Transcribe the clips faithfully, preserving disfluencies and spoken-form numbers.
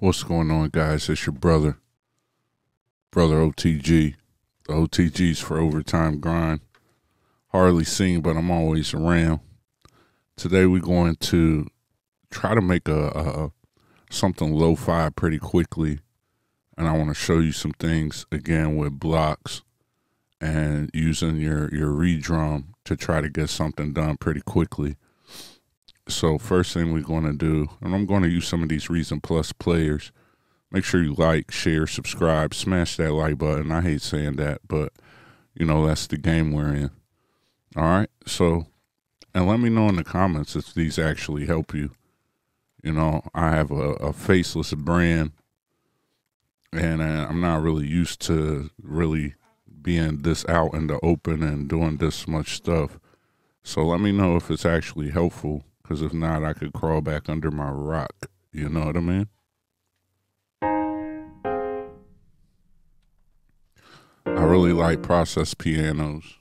What's going on, guys? It's your brother, Brother O T G. The O T G's for Overtime Grind. Hardly seen, but I'm always around. Today we're going to try to make a, a something lo-fi pretty quickly, and I want to show you some things again with blocks and using your your redrum to try to get something done pretty quickly. So first thing we're going to do, and I'm going to use some of these Reason Plus players. Make sure you like, share, subscribe, smash that like button. I hate saying that, but, you know, that's the game we're in. All right? So, and let me know in the comments if these actually help you. You know, I have a, a faceless brand, and I'm not really used to really being this out in the open and doing this much stuff. So let me know if it's actually helpful. Because if not, I could crawl back under my rock. You know what I mean? I really like processed pianos.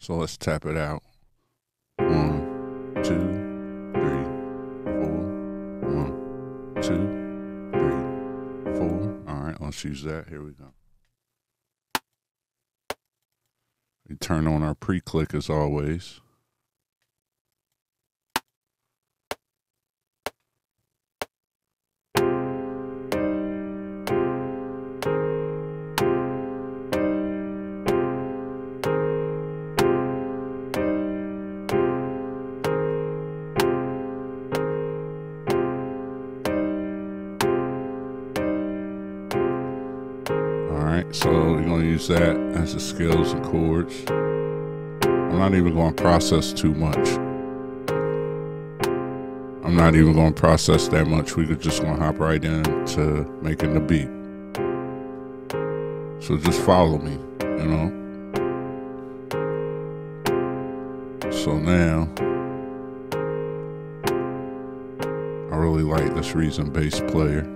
So let's tap it out. One, two, three, four. One, two, three, four. All right, let's use that. Here we go. We turn on our pre-click as always. So you're going to use that as the scales and chords. I'm not even going to process too much. I'm not even going to process that much. We're just going to hop right into making the beat. So just follow me, you know. So now, I really like this Reason bass player.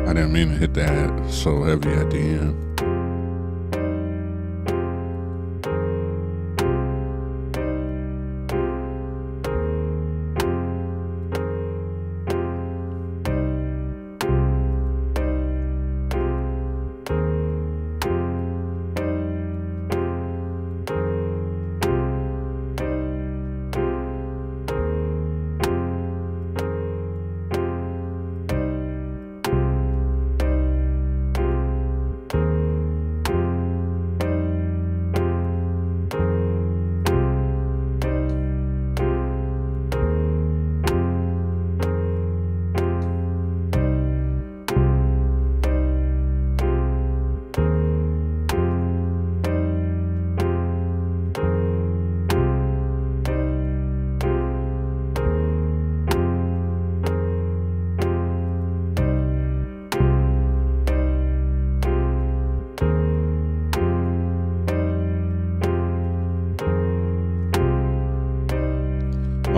I didn't mean to hit that so heavy at the end.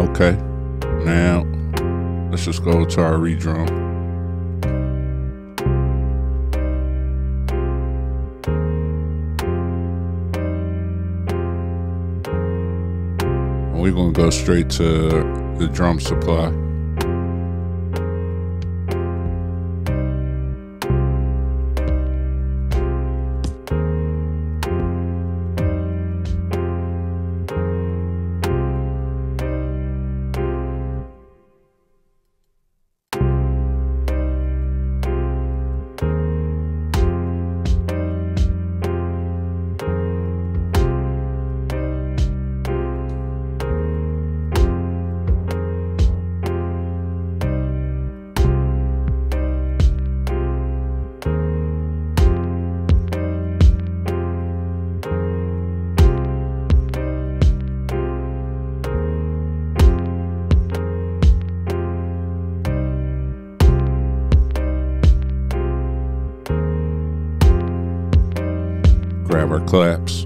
Okay, now let's just go to our redrum. And we're gonna go straight to the drum supply. Grab our claps.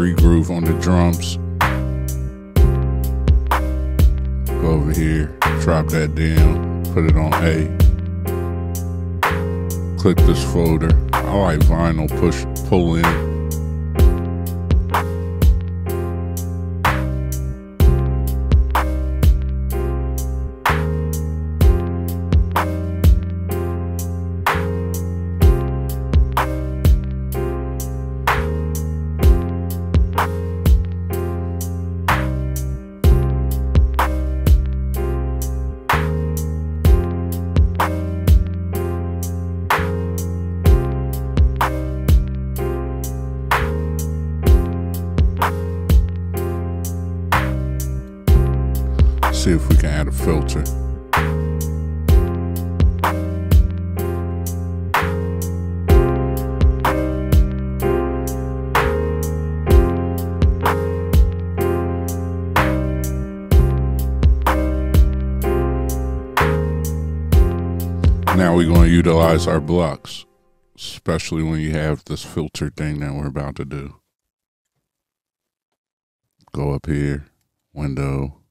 Regroove on the drums. Go over here, drop that down, put it on A. Click this folder. I like vinyl push pull in. See if we can add a filter. we going to utilize our blocks, especially when you have this filter thing that we're about to do. Go up here, window,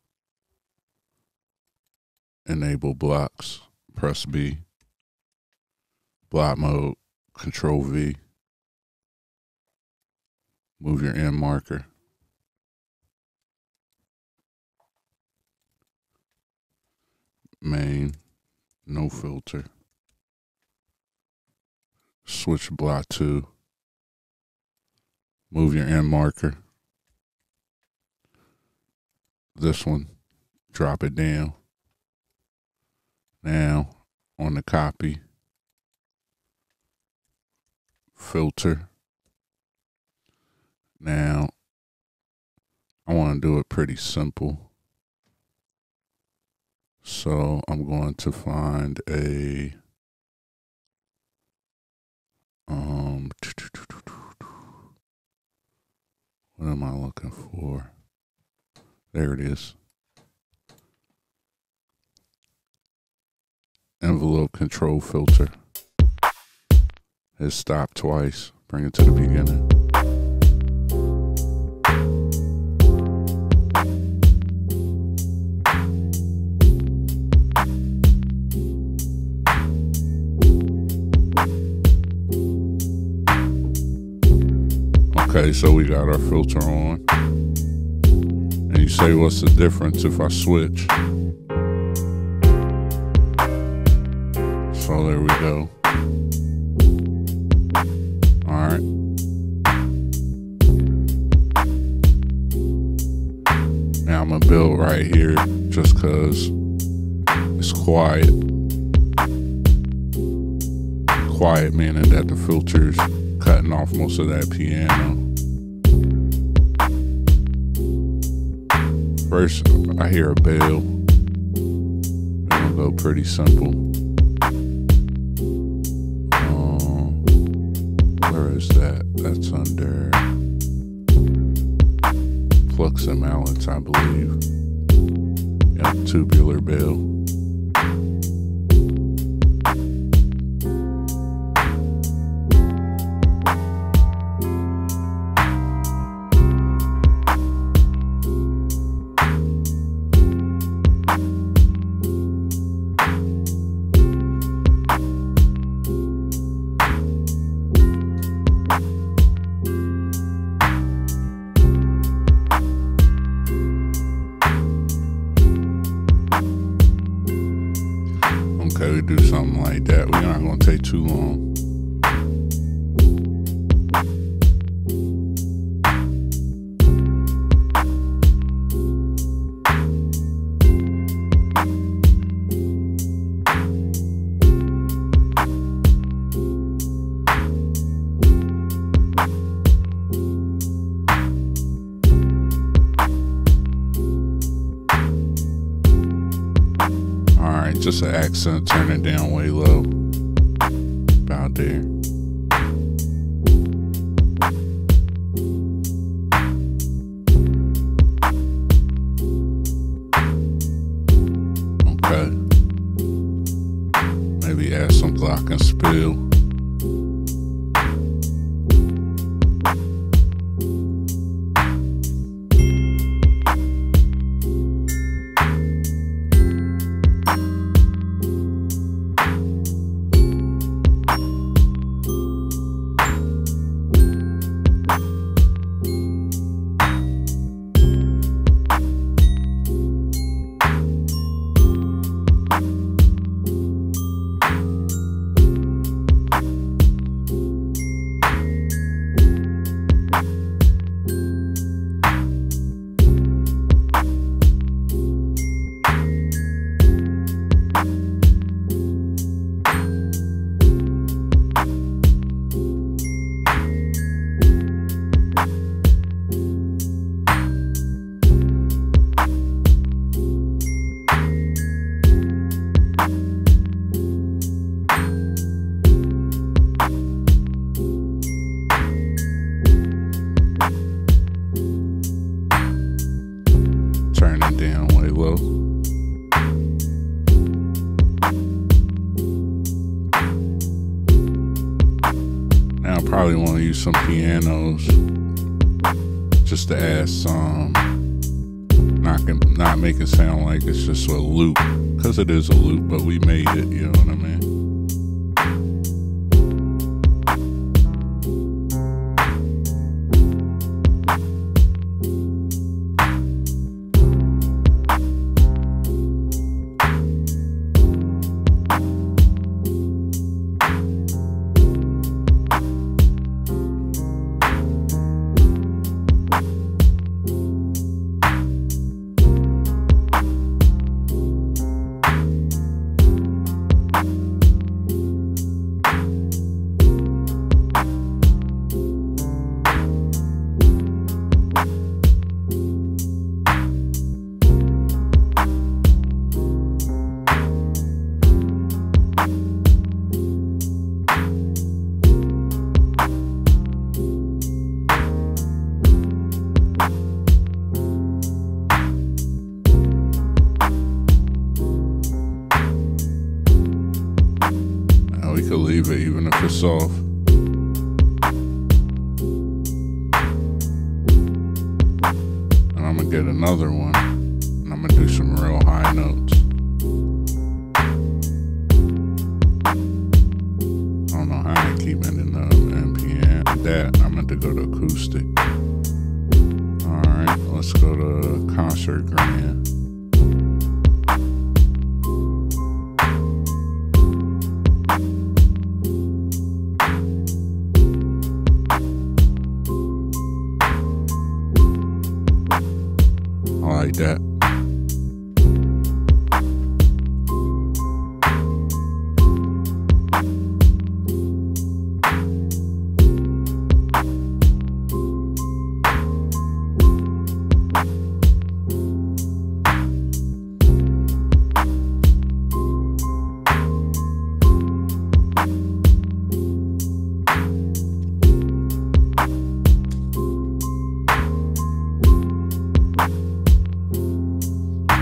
enable blocks, press B, block mode, control V, move your end marker. Main, no filter, switch block two, move your end marker, this one, drop it down. Now on the copy, filter. Now I want to do it pretty simple. So I'm going to find a, um, what am I looking for? There it is. Envelope control filter. Hit stop twice, bring it to the beginning. Okay, so we got our filter on. And you say, what's the difference if I switch? So there we go. Alright. Now I'm gonna build right here just because it's quiet. Quiet meaning that the filter's cutting off most of that piano. First, I hear a bell. It'll go pretty simple. Um, where is that? That's under plucks and mallets, I believe. Yep, tubular bell. Do something like that. We're not going to take too long. Just an accent, turn it down way low. About there. Okay. Maybe add some Glock and spill. I probably want to use some pianos just to add some, not, not make it sound like it's just a loop, because it is a loop, but we made it, you know what I mean? Even if it's off. And I'm gonna get another one. And I'm gonna do some real high notes. I don't know how I keep ending up in piano. That, I'm gonna go to acoustic. Alright, let's go to concert grand. Like that.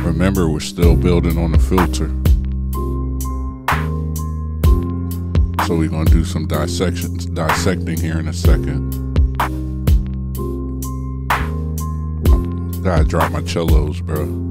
Remember, we're still building on the filter. So we're gonna do some dissections, dissecting here in a second. Gotta drop my cellos, bro.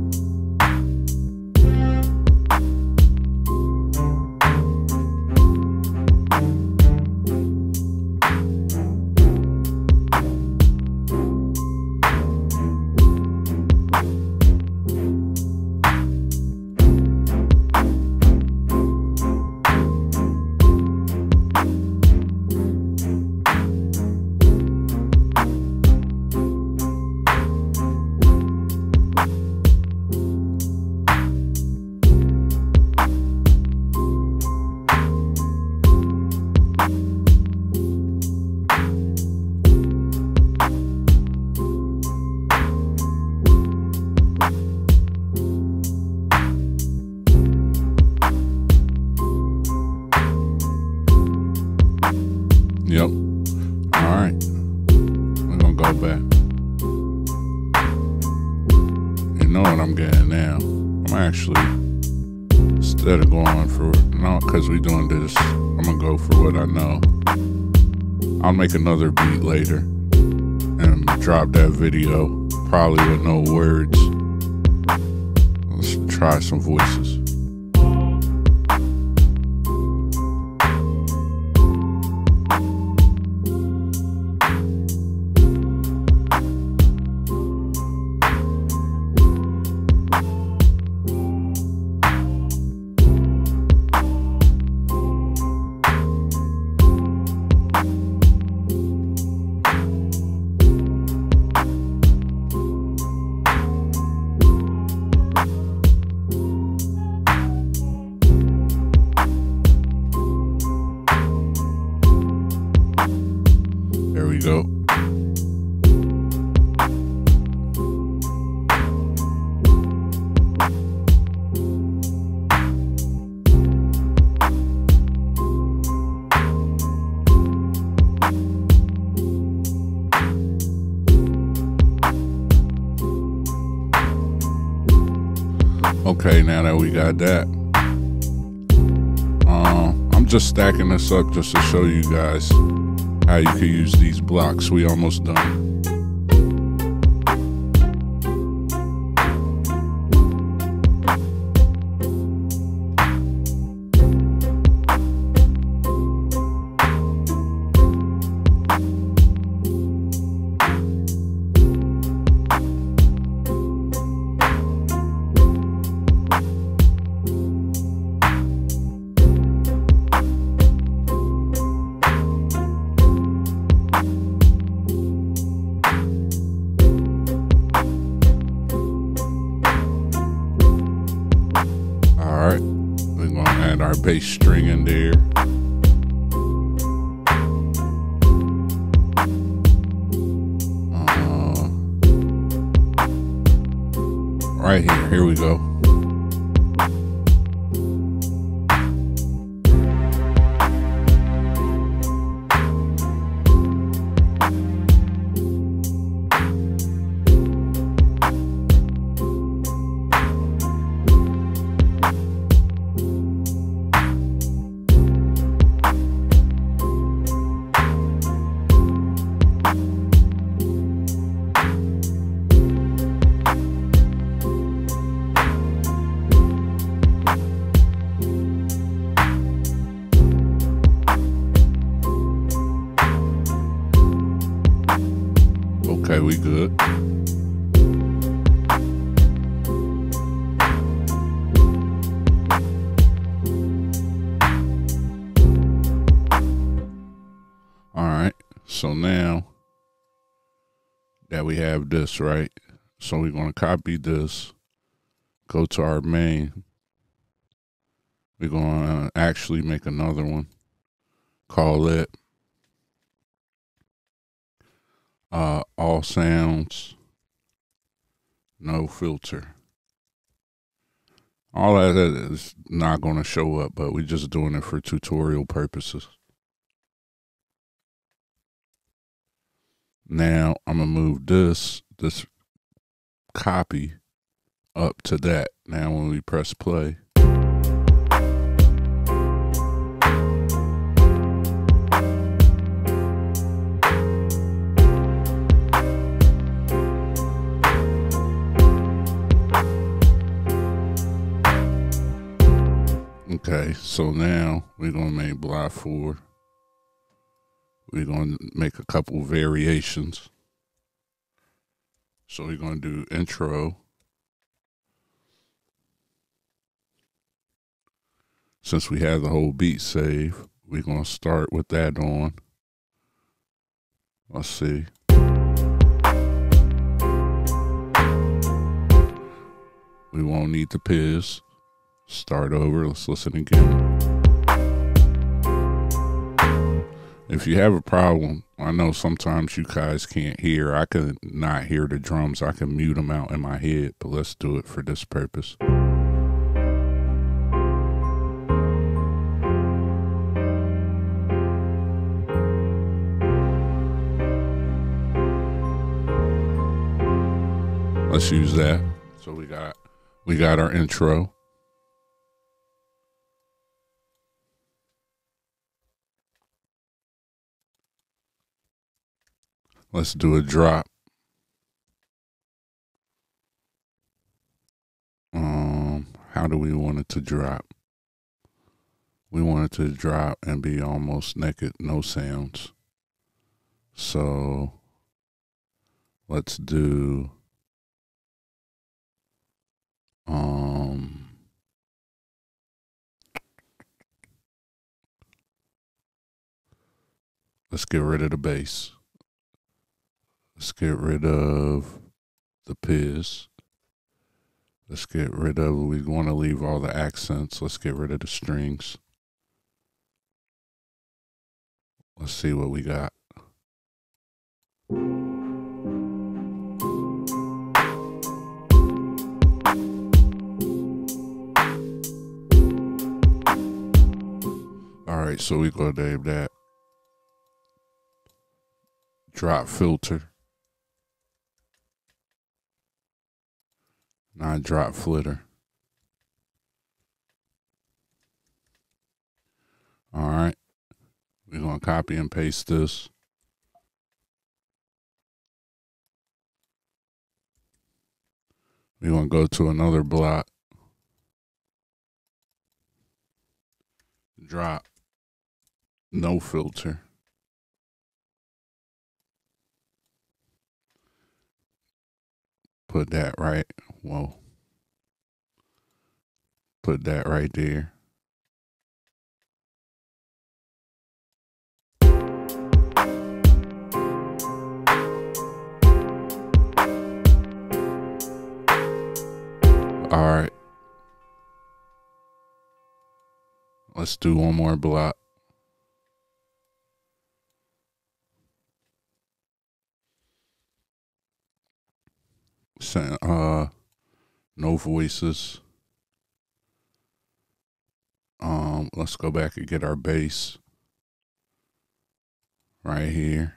Yep. Alright. We're gonna go back. You know what I'm getting now? I'm actually, instead of going for, no, because we're doing this, I'm gonna go for what I know. I'll make another beat later and drop that video, probably with no words. Let's try some voices. There we go. Okay, now that we got that, um, I'm just stacking this up just to show you guys how you can use these blocks. We almost done. Our bass string in there. Uh, right here, here we go. Okay, we good. All right, so now that we have this, right? So we're gonna copy this, go to our main. We're gonna actually make another one, call it Uh, all sounds, no filter. All that is not going to show up, but we're just doing it for tutorial purposes. Now I'm going to move this, this copy up to that. Now when we press play, okay, so now we're gonna make block four. We're gonna make a couple variations. So we're gonna do intro. Since we have the whole beat saved, we're gonna start with that on. Let's see. We won't need the pizz. Start over, let's listen again. If you have a problem, I know sometimes you guys can't hear. I could not hear the drums. I can mute them out in my head, but let's do it for this purpose. Let's use that. So we got we got our intro. Let's do a drop. Um, how do we want it to drop? We want it to drop and be almost naked, no sounds. So let's do um let's get rid of the bass. Let's get rid of the pizz. Let's get rid of, we want to leave all the accents. Let's get rid of the strings. Let's see what we got. All right, so we're going to name that drop filter. Not drop flitter. All right. We're going to copy and paste this. We're going to go to another block. Drop. No filter. Put that right. Whoa. Put that right there. All right. Let's do one more block. Uh, no voices. Um, let's go back and get our bass right here.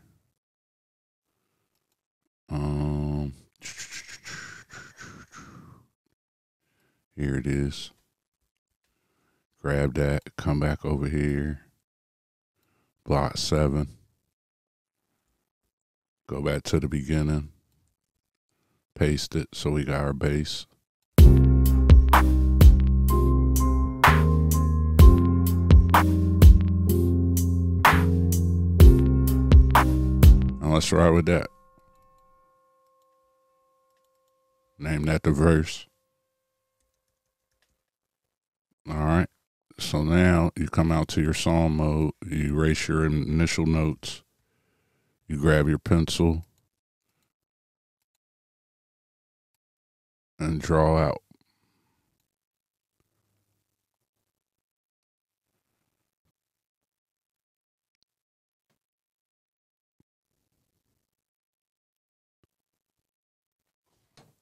Um, here it is. Grab that. Come back over here. Block seven. Go back to the beginning. Paste it so we got our bass. And let's ride with that. Name that the verse. All right. So now you come out to your song mode. You erase your initial notes. You grab your pencil. And draw out.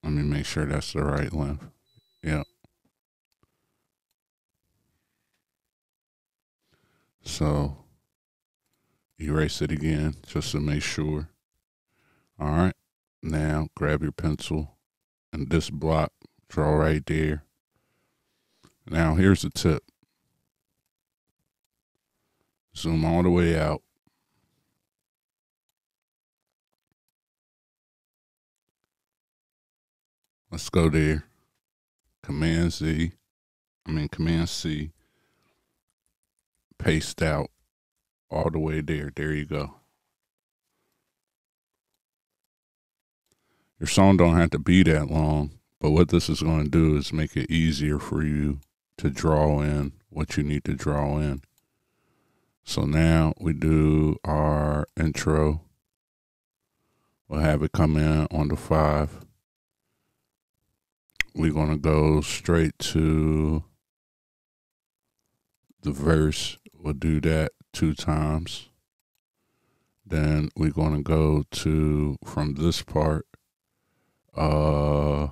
Let me make sure that's the right length. Yep. So erase it again just to make sure. All right. Now grab your pencil. And this block, draw right there. Now, here's the tip. Zoom all the way out. Let's go there. Command Z. I mean, Command C. Paste out all the way there. There you go. Your song don't have to be that long, but what this is going to do is make it easier for you to draw in what you need to draw in. So now we do our intro. We'll have it come in on the five. We're going to go straight to the verse. We'll do that two times. Then we're going to go to, from this part, Uh,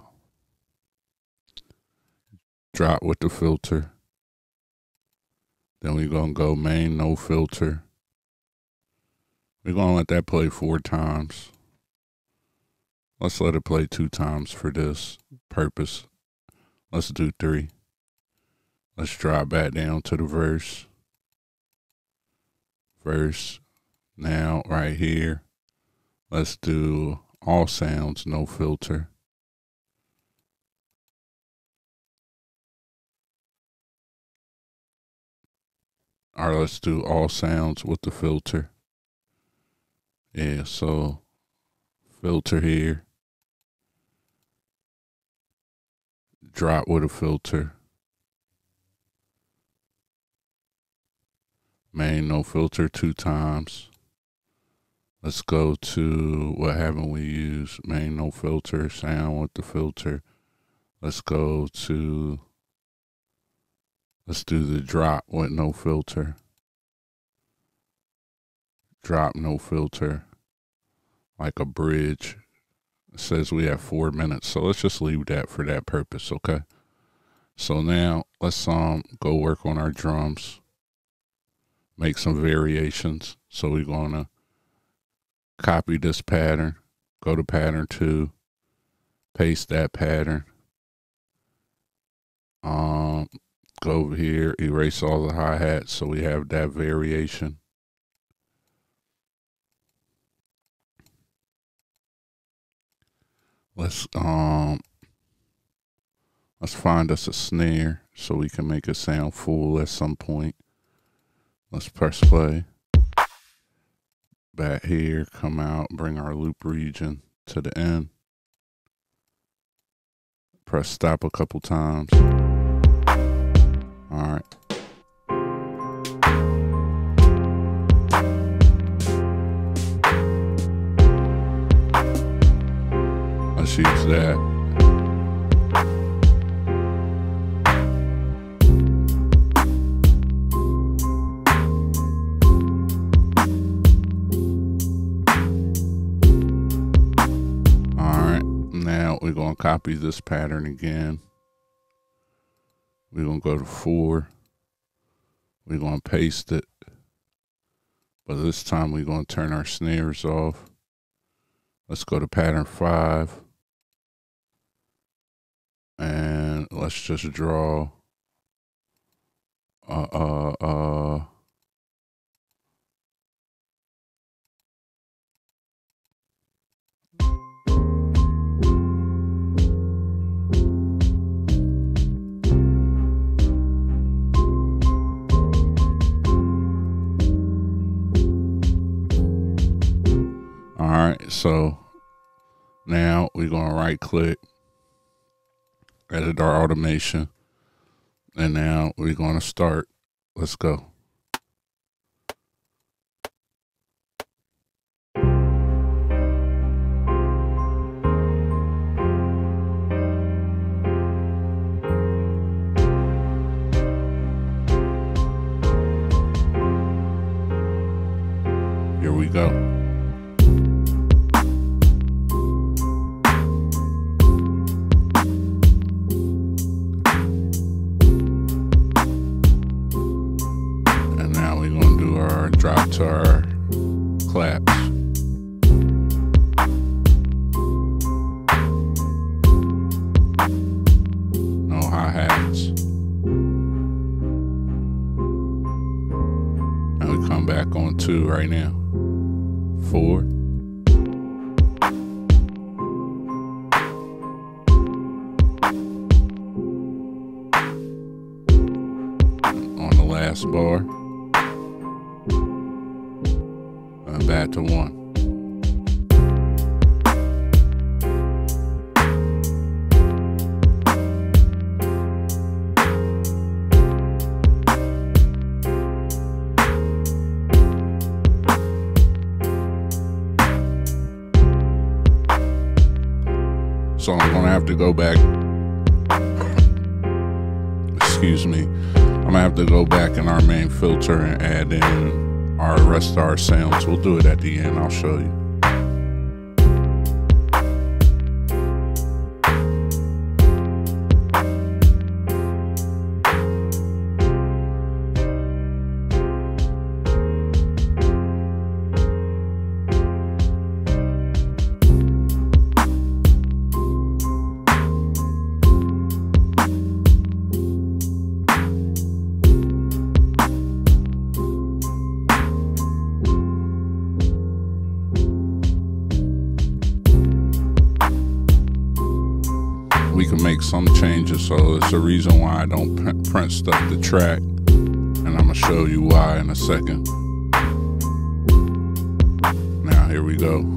drop with the filter. Then we're going to go main, no filter. We're going to let that play four times. Let's let it play two times for this purpose. Let's do three. Let's drop back down to the verse. Verse. Now, right here, let's do all sounds, no filter. All right, let's do all sounds with the filter. Yeah, so filter here. Drop with a filter. Main, no filter two times. Let's go to, what haven't we used? Main, no filter, sound with the filter. Let's go to, let's do the drop with no filter. Drop, no filter, like a bridge. It says we have four minutes, so let's just leave that for that purpose, okay? So now let's um go work on our drums, make some variations. So we're going to copy this pattern, go to pattern two, paste that pattern. Um, go over here, erase all the hi-hats so we have that variation. Let's um Let's find us a snare so we can make it sound full at some point. Let's press play. Back here, come out, bring our loop region to the end. Press stop a couple times. All right. Let's use that. All right, now we're going to copy this pattern again. We're going to go to four. We're going to paste it. But this time we're going to turn our snares off. Let's go to pattern five. And let's just draw uh, uh, uh, all right, so now we're going to right click, edit our automation, and now we're going to start. Let's go. Here we go. Drop to our claps. No hi-hats. And we come back on two right now. Four. On the last bar. Back to one. So I'm gonna have to go back. Excuse me. I'm gonna have to go back in our main filter and add in our rest of our sounds. We'll do it at the end. I'll show you. We can make some changes, so it's a reason why I don't print stuff to track, and I'm gonna show you why in a second. Now here we go.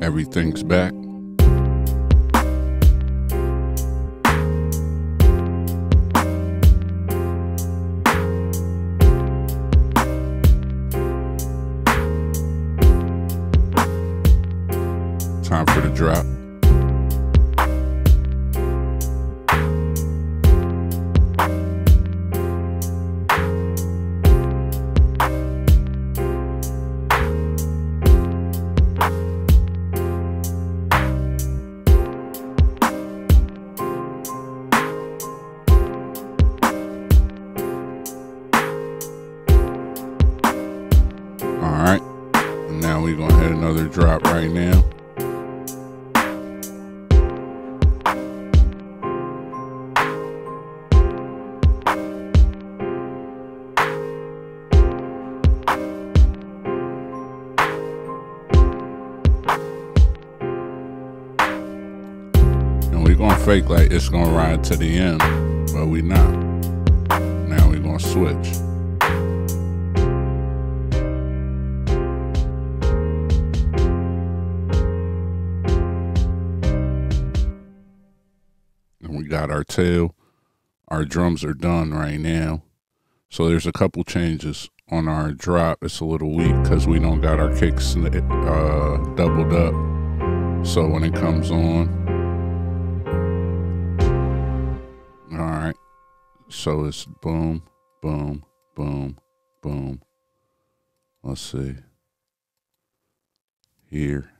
Everything's back. Time for the drop. now we're gonna hit another drop right now. Fake like it's gonna ride to the end, but we not. Now we gonna switch. And we got our tail. Our drums are done right now. So there's a couple changes on our drop. It's a little weak because we don't got our kicks uh, doubled up. So when it comes on, so it's boom, boom, boom, boom. Let's see. Here,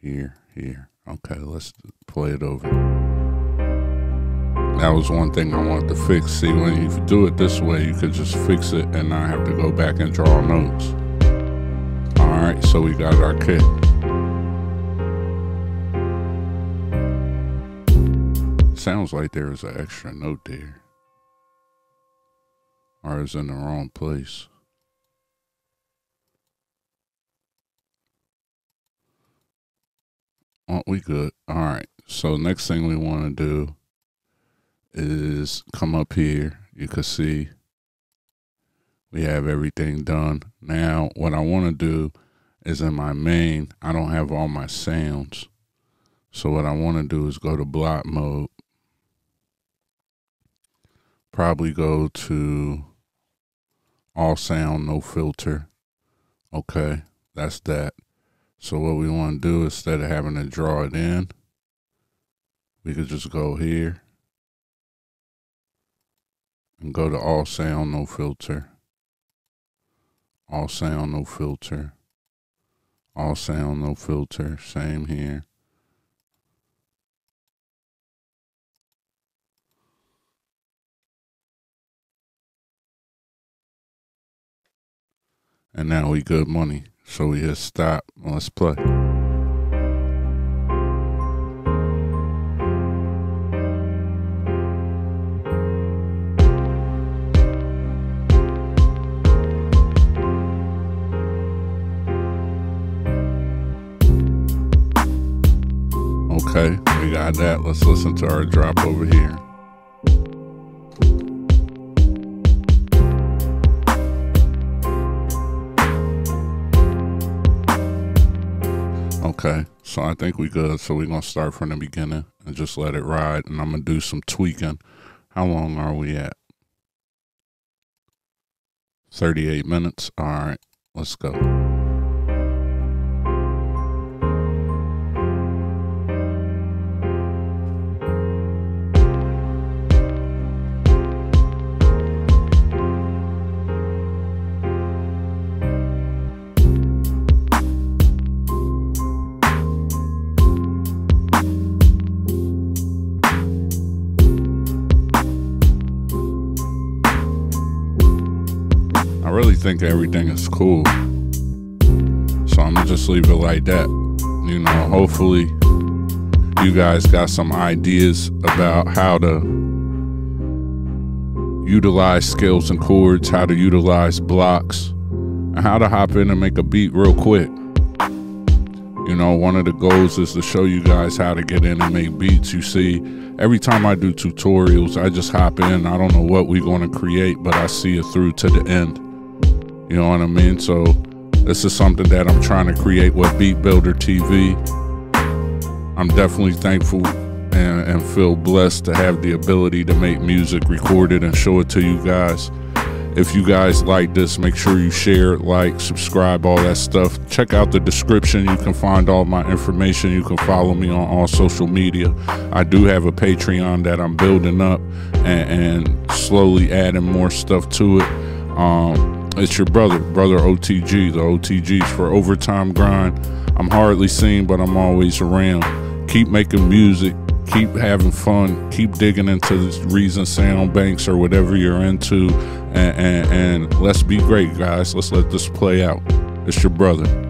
here, here. Okay, let's play it over. That was one thing I wanted to fix. See, when you do it this way, you could just fix it and not have to go back and draw notes. All right, so we got our kick. Sounds like there was an extra note there. Or is in the wrong place. Aren't we good? All right. So next thing we want to do is come up here. You can see we have everything done. Now what I want to do is in my main, I don't have all my sounds. So what I want to do is go to block mode. Probably go to all sound, no filter. Okay, that's that. So what we want to do, instead of having to draw it in, we could just go here and go to all sound, no filter. All sound, no filter. All sound, no filter. Same here. And now we good money. So we hit stop. Let's play. Okay, we got that. Let's listen to our drop over here. Okay, so I think we good. So we're going to start from the beginning and just let it ride. And I'm going to do some tweaking. How long are we at? thirty-eight minutes. All right, let's go. I think everything is cool, so I'm gonna just leave it like that. You know, hopefully you guys got some ideas about how to utilize scales and chords, how to utilize blocks, and how to hop in and make a beat real quick. You know, one of the goals is to show you guys how to get in and make beats. You see, every time I do tutorials, I just hop in. I don't know what we're going to create, but I see it through to the end. You know what I mean? So this is something that I'm trying to create with Beat Builder T V. I'm definitely thankful and, and feel blessed to have the ability to make music, record it, and show it to you guys. If you guys like this, make sure you share, like, subscribe, all that stuff. Check out the description. You can find all my information. You can follow me on all social media. I do have a Patreon that I'm building up and, and slowly adding more stuff to it. Um, It's your brother, Brother O T G. The O T G's for Overtime Grind. I'm hardly seen, but I'm always around. Keep making music. Keep having fun. Keep digging into this Reason sound banks or whatever you're into. And, and, and let's be great, guys. Let's let this play out. It's your brother.